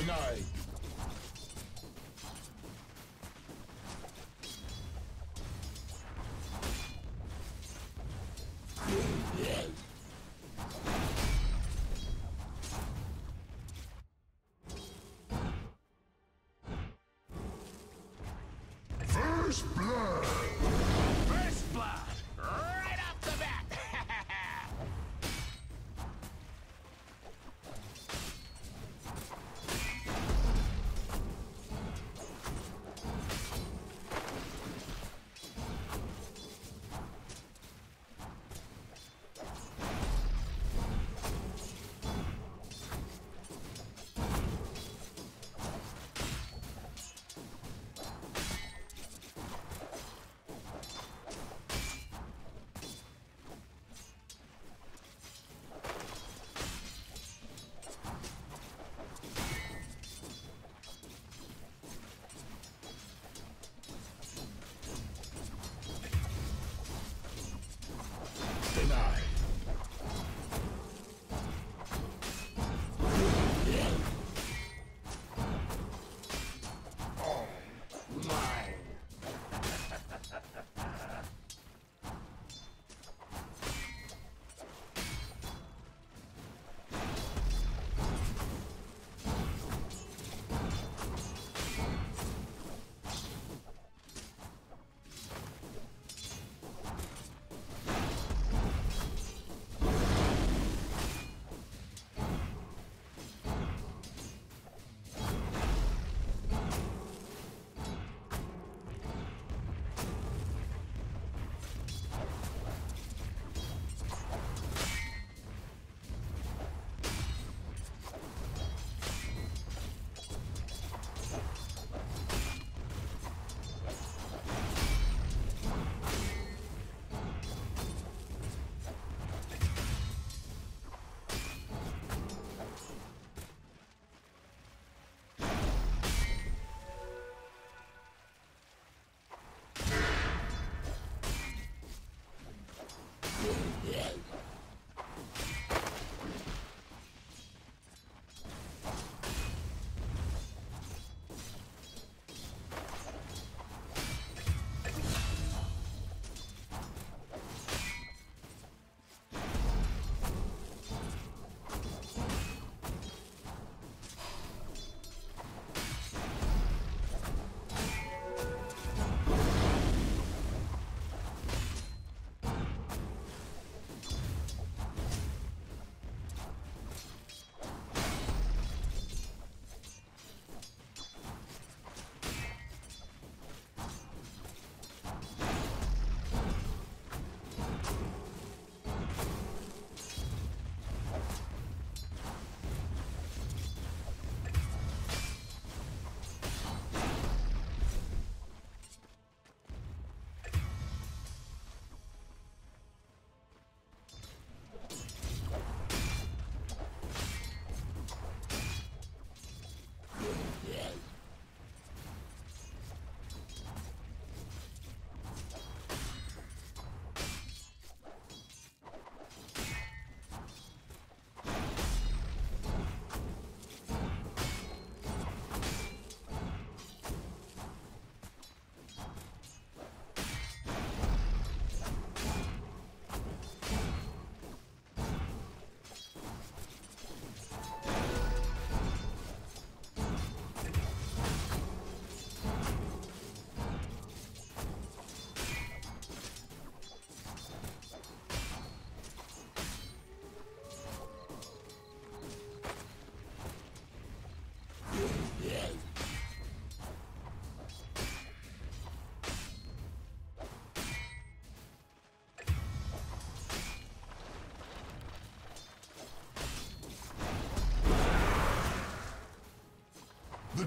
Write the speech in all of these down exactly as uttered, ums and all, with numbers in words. Denied. First blood. First blood. Right off the bat.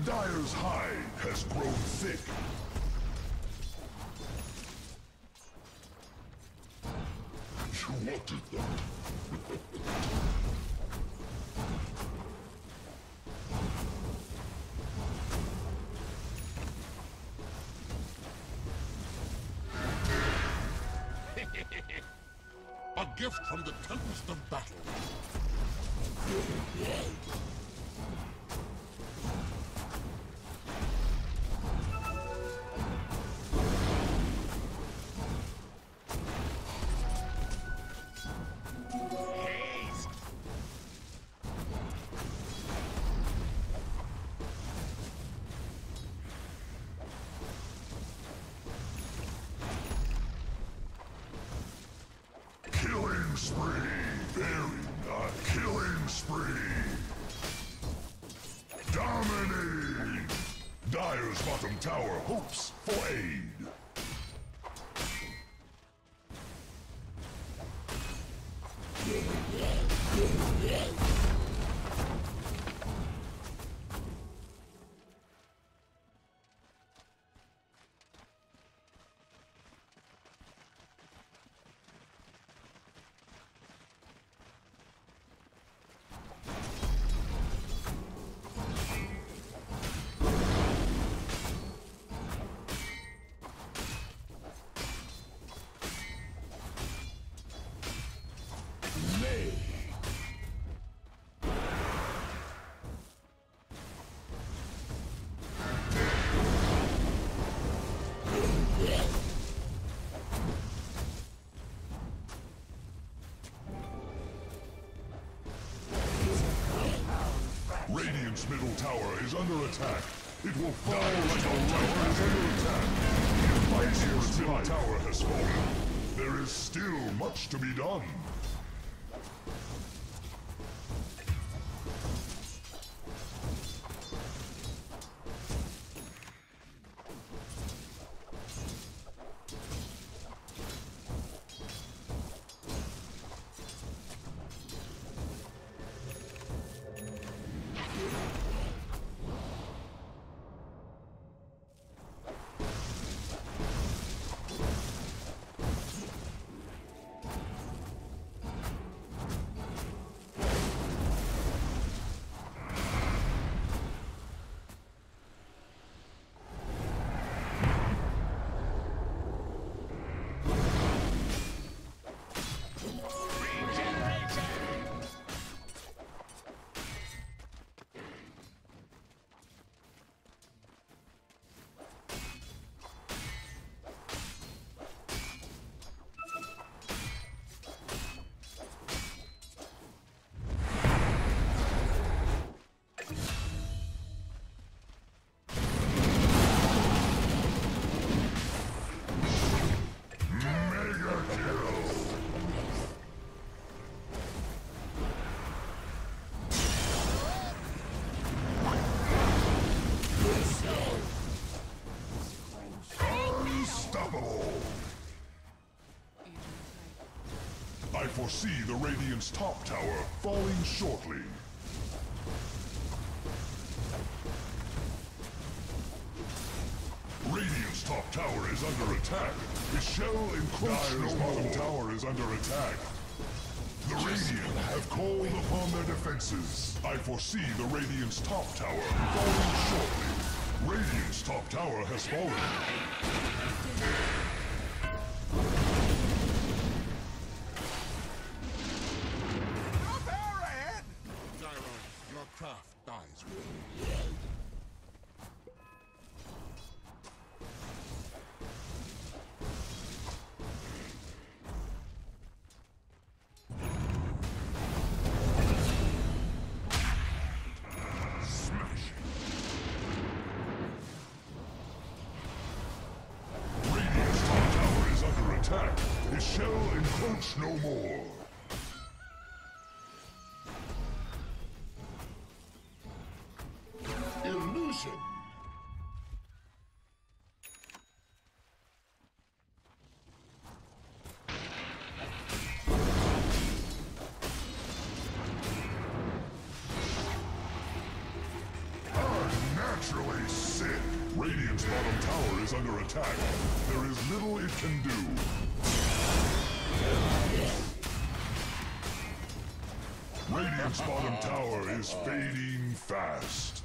The Dyer's hide has grown thick. You wanted that. A gift from the tempest of battle. Haste. Killing spree, very nice. Killing spree. Dominate. Dyer's bottom tower hopes for aid. Radiant's middle tower is under attack. It will fall like a tower is under attack. Radiant's middle tower has fallen. There is still much to be done. I foresee the Radiant's top tower falling shortly. Radiant's top tower is under attack. The shell encroached. Dyer's bottom tower is under attack. The Radiant have called upon their defenses. I foresee the Radiant's top tower falling shortly. Radiant's top tower has fallen. It shall encroach no more. Illusion. Unnatural. Radiant's bottom tower is under attack. There is little it can do. Radiant's bottom tower is fading fast.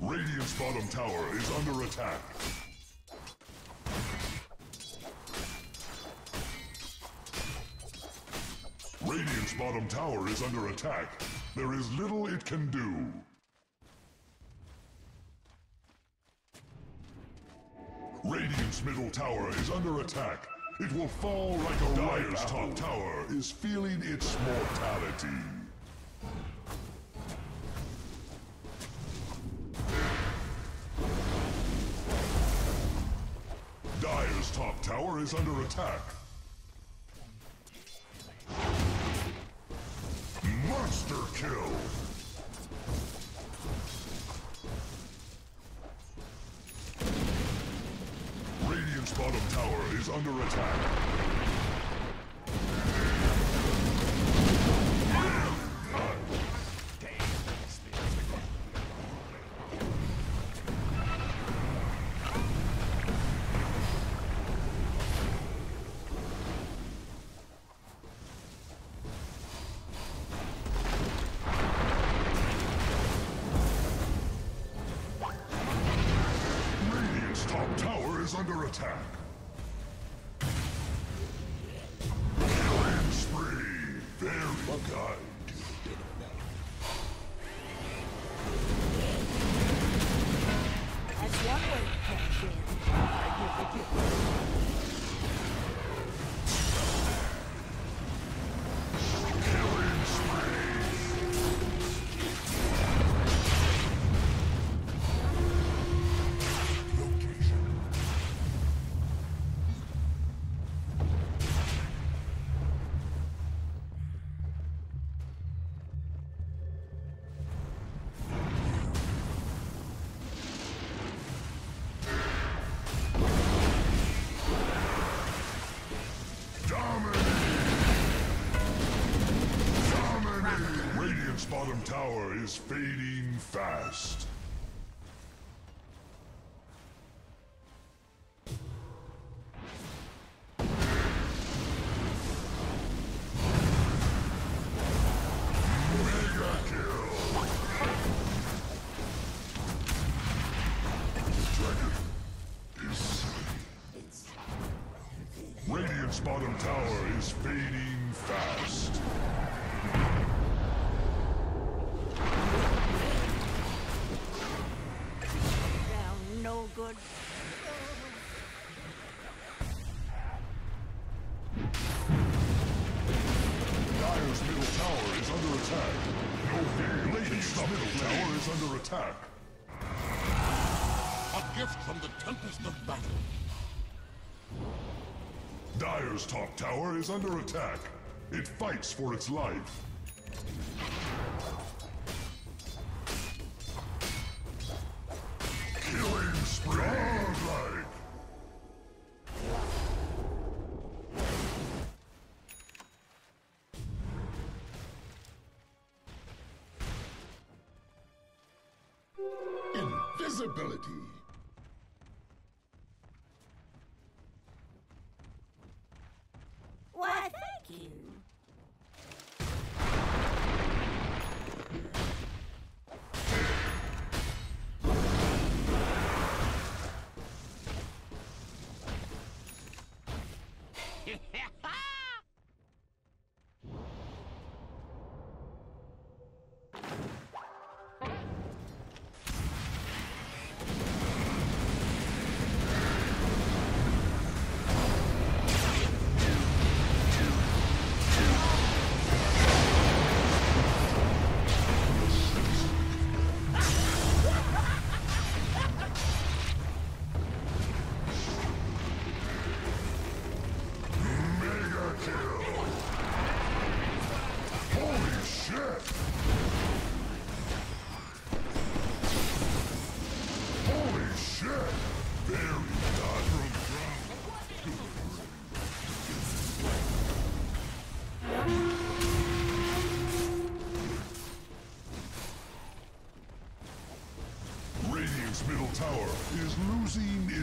Radiant's bottom tower is under attack. Radiant's bottom tower is under attack. There is little it can do. Radiant's middle tower is under attack. It will fall like a Dire's top tower is feeling its mortality. Dire's top tower is under attack. Monster kill! Radiant's bottom tower is under attack. Under attack. Killing spree. Very good. As one way to catch it, I give the gift. Bottom tower is fading fast. Mega kill. Dragon is sleeping. Radiant's bottom tower is fading fast. Good. Dire's middle tower is under attack. No fear. Lady's middle tower is under attack. A gift from the tempest of battle. Dire's top tower is under attack. It fights for its life. Invisibility. Why, thank you. Mega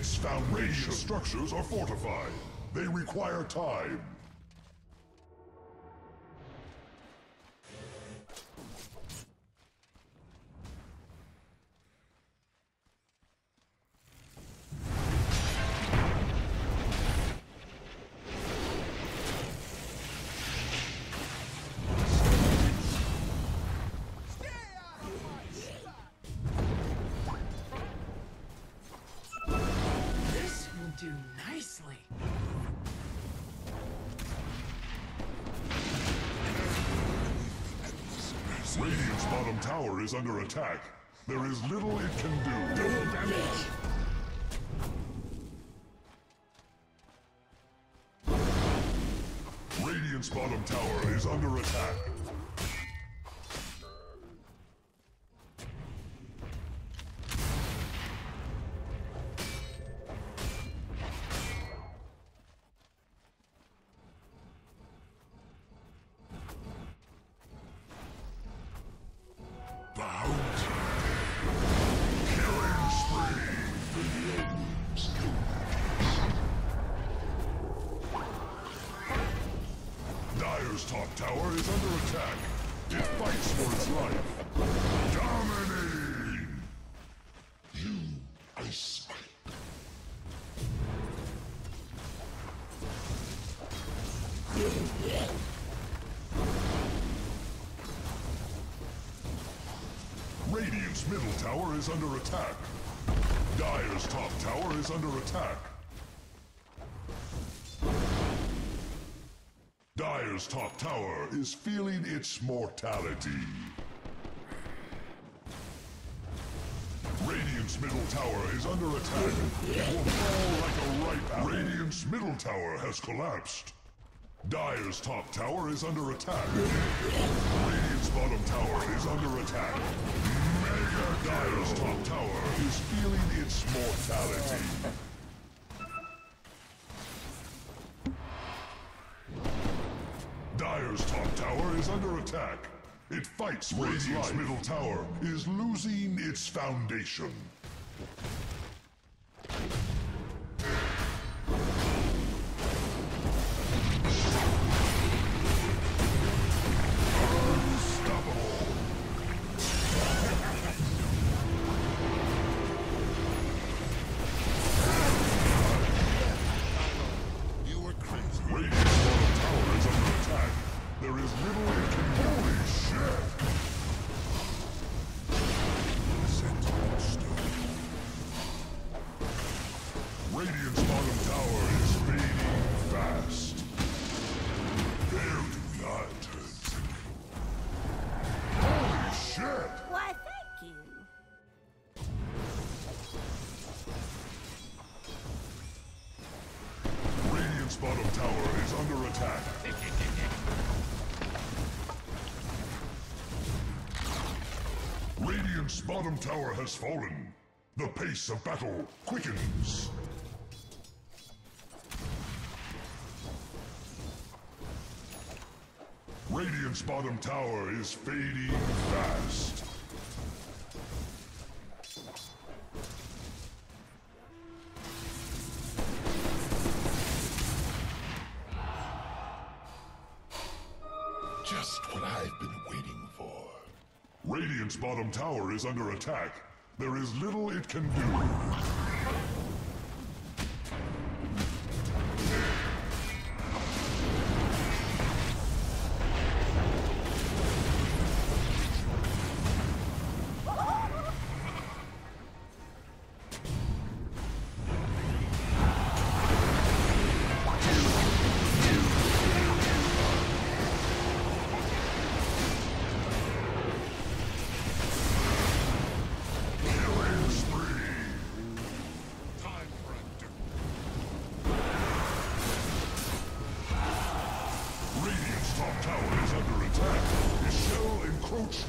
Its foundation structures are fortified. They require time. Radiant's bottom tower is under attack. There is little it can do. Double damage! Radiant's bottom tower is under attack. Top tower is under attack. It fights for its life. Dominating! You, I smite. Radiant's middle tower is under attack. Dire's top tower is under attack. Dire's top tower is feeling its mortality. Radiant's middle tower is under attack. It will fall like a ripe apple. Radiant's middle tower has collapsed. Dire's top tower is under attack. Radiant's bottom tower is under attack. Mega Dire's top tower is feeling its mortality. Dire's top tower is under attack. It fights for its life. Radiant's middle tower is losing its foundation. Bottom tower is under attack. Radiant's bottom tower has fallen. The pace of battle quickens. Radiant's bottom tower is fading fast. Radiant's bottom tower is under attack. There is little it can do.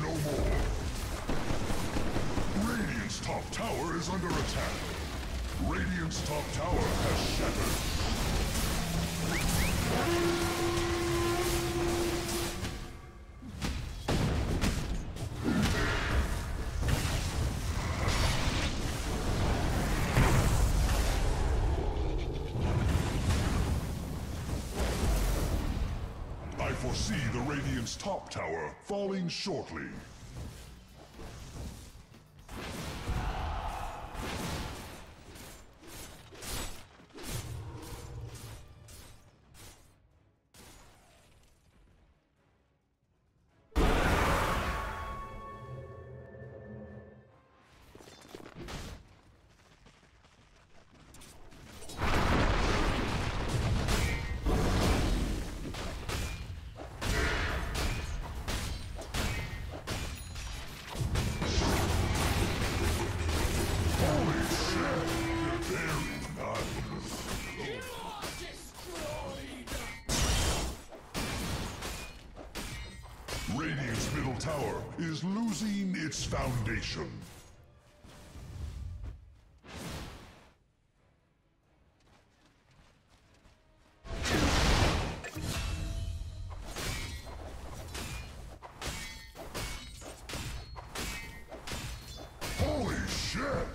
No more. Radiant's top tower is under attack. Radiant's top tower has shattered. foresee the Radiant's top tower falling shortly. Tower is losing its foundation. Holy shit!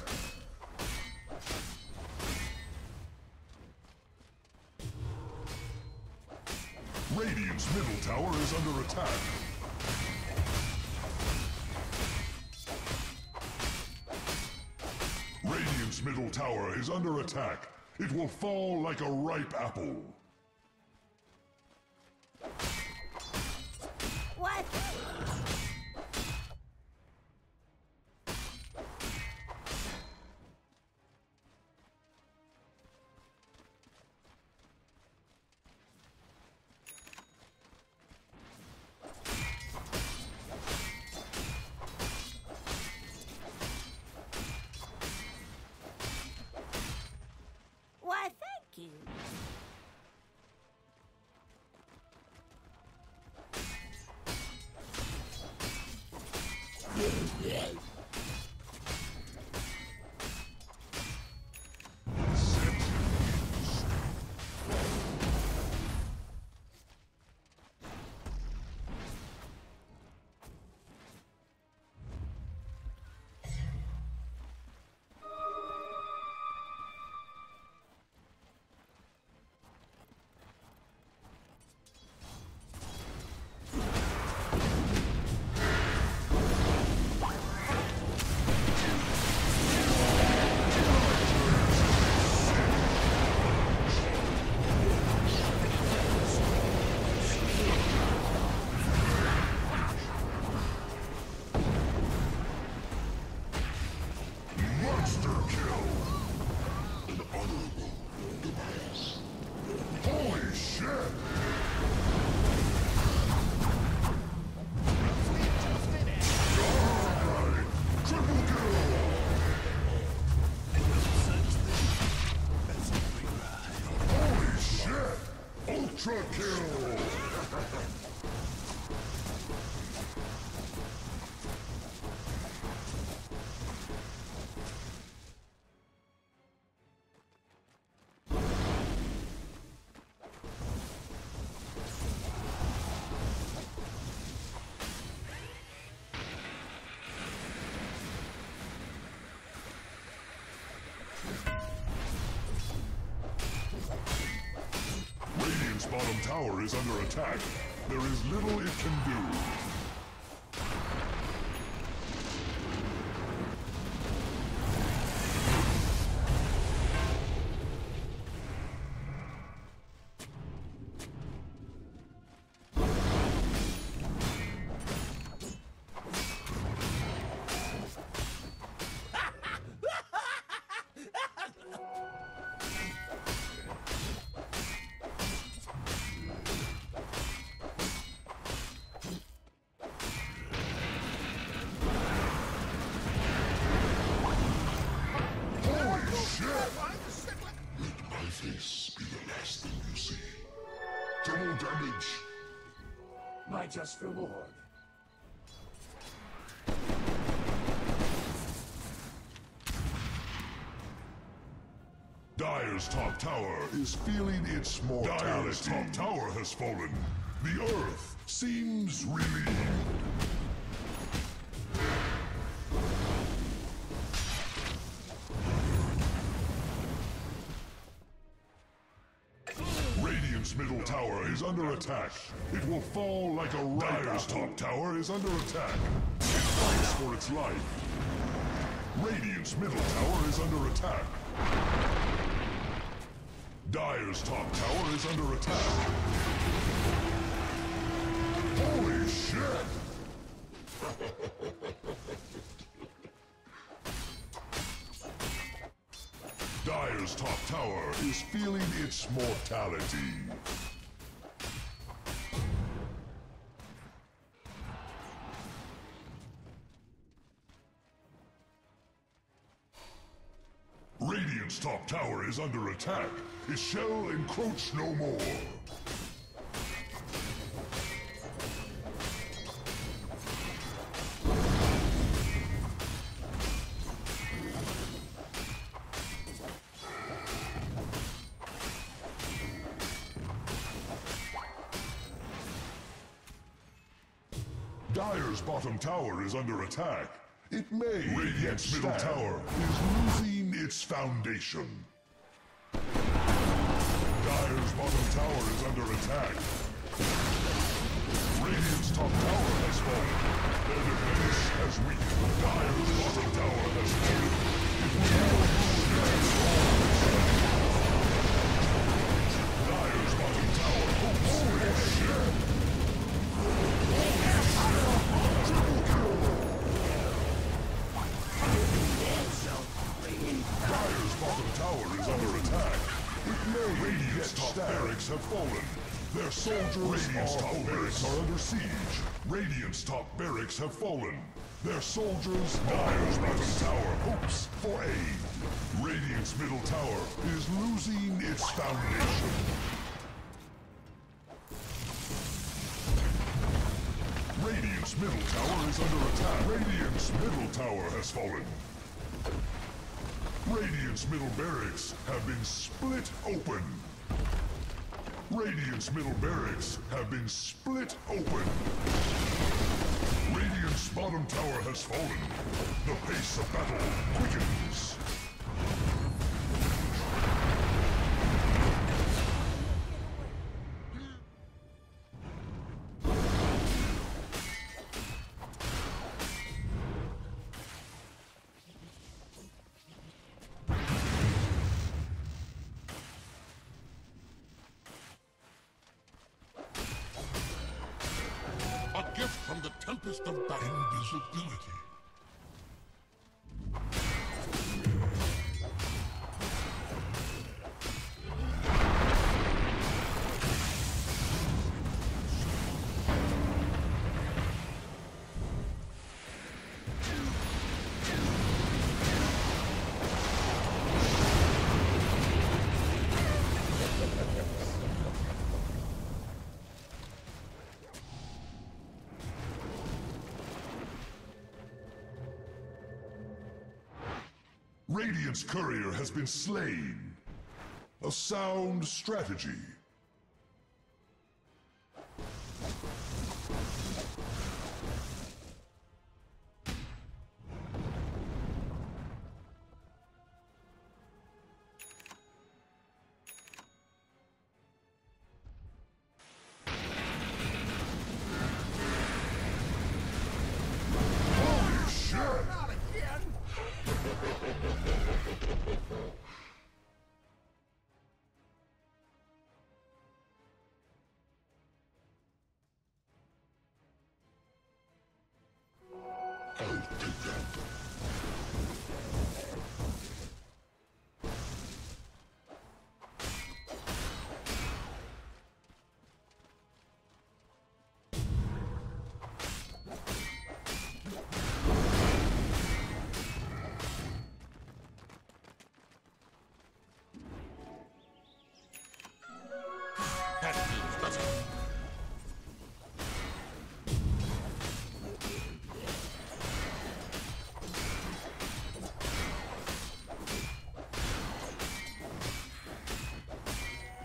Radiant's middle tower is under attack. Middle tower is under attack. It will fall like a ripe apple. What? Ultra kill! Bottom tower is under attack. There is little it can do. My just reward. Dire's top tower is feeling its mortality. Dire's top tower has fallen. The earth seems relieved. Radiant's middle tower is under attack. It will fall like a rider's top tower is under attack. It fights for its life. Radiant's middle tower is under attack. Dire's top tower is under attack. Holy shit! Dire's top tower is feeling its mortality. Radiant's top tower is under attack. It shall encroach no more. Dire's bottom tower is under attack. It may. Radiant's middle tower is losing its foundation. Dire's bottom tower is under attack. Radiant's top tower has fallen. Their defense has weakened. Dire's bottom tower has fallen. It will Dire's bottom tower Dire's bottom tower is under attack. Radiant's top barracks have fallen. Their soldiers Radiant's top barracks are under siege. Radiant's top barracks have fallen. Their soldiers Dire's bottom tower hopes for aid. Radiant's middle tower is losing its foundation. Radiant's middle tower is under attack. Radiant's middle tower has fallen. Radiant's middle barracks have been split open. Radiant's middle barracks have been split open. Radiant's bottom tower has fallen. The pace of battle quickens. From the tempest of battle. Invisibility. Radiant's courier has been slain. A sound strategy.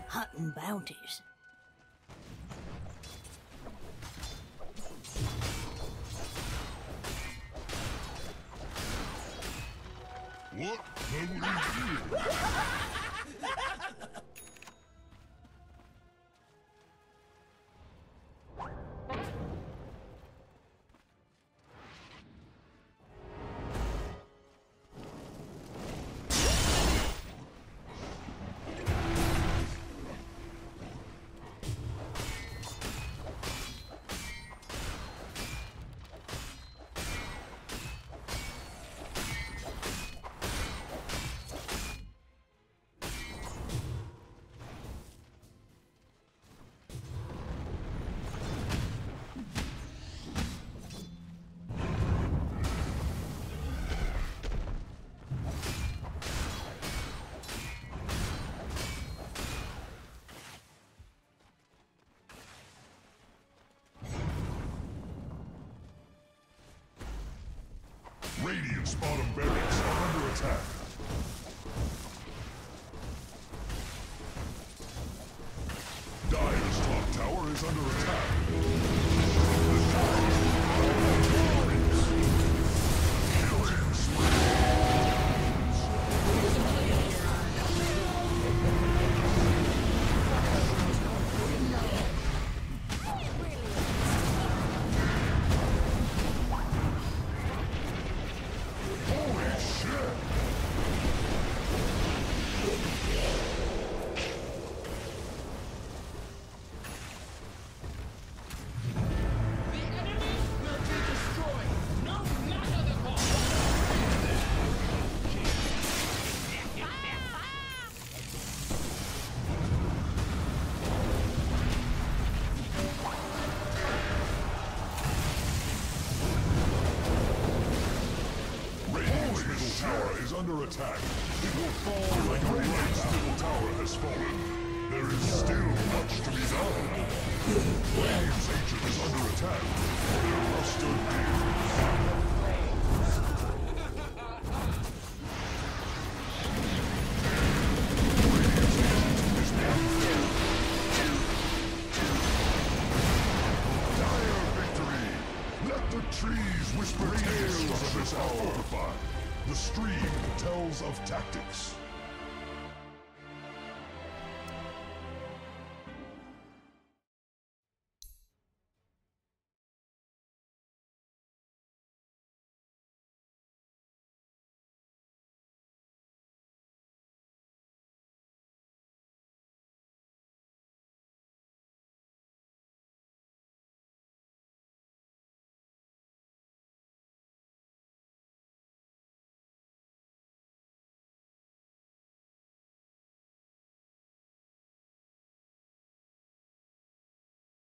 Hunting bounties. What can we do? Drake's bottom barracks are under attack. Dire's top tower is under attack. The Dire's top tower is under attack. Killing spree. Under attack. It will fall like a Radiant's middle tower has fallen. There is still much to be done. Flame's Ancient is under attack. Their luster dims. Radiant's Ancient is being killed. Dire victory! Let the trees whisper tales of this hour. The stream tells of tactics.